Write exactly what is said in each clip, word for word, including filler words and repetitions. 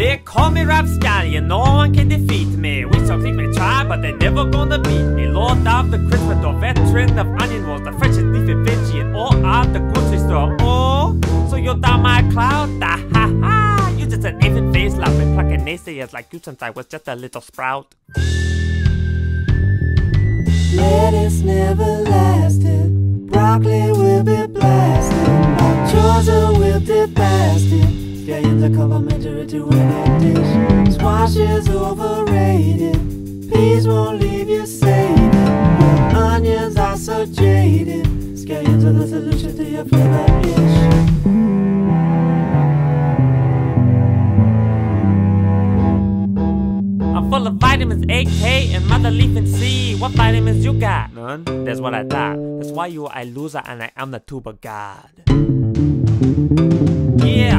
They call me RapScallion, no one can defeat me. We shall take my try, but they're never gonna beat me. Lord of the Christmas, veteran of onion rolls, the freshest leafy veggie, and all out the grocery store. Oh, so you're down my cloud? Ha ha ha! You just an even face, laughing, plucking naysayers like you since I was just a little sprout. Lettuce never lasted, broccoli will be blasted, but chorizo will be blasted. Scallions are complimentary to any dish. Squash is overrated. Peas won't leave you sated. Onions are so jaded. Scallions are the solution to your favorite dish. I'm full of vitamins A, K, and mother leaf and C. What vitamins you got? None. That's what I thought. That's why you are a loser and I am the tuber god. Yeah.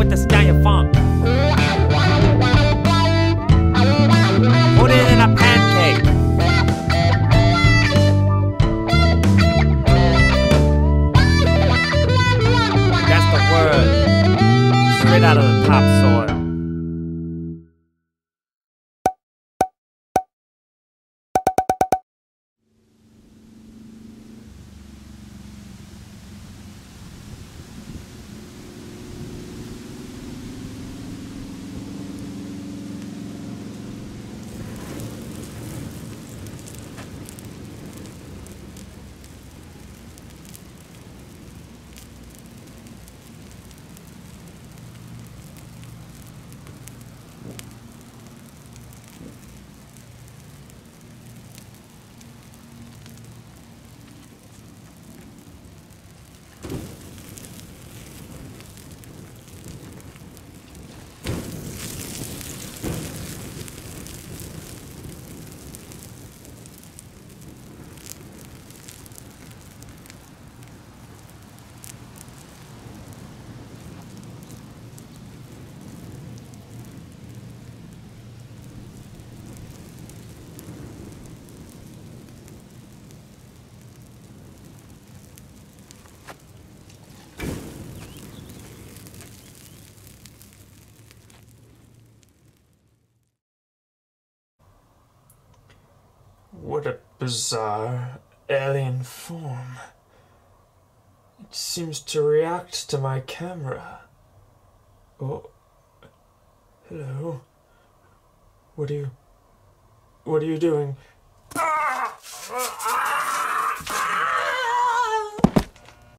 The scallion funk. Put it in a pancake. That's the word. Straight out of the topsoil. What a bizarre alien form. It seems to react to my camera. Oh, hello. What are you, what are you doing?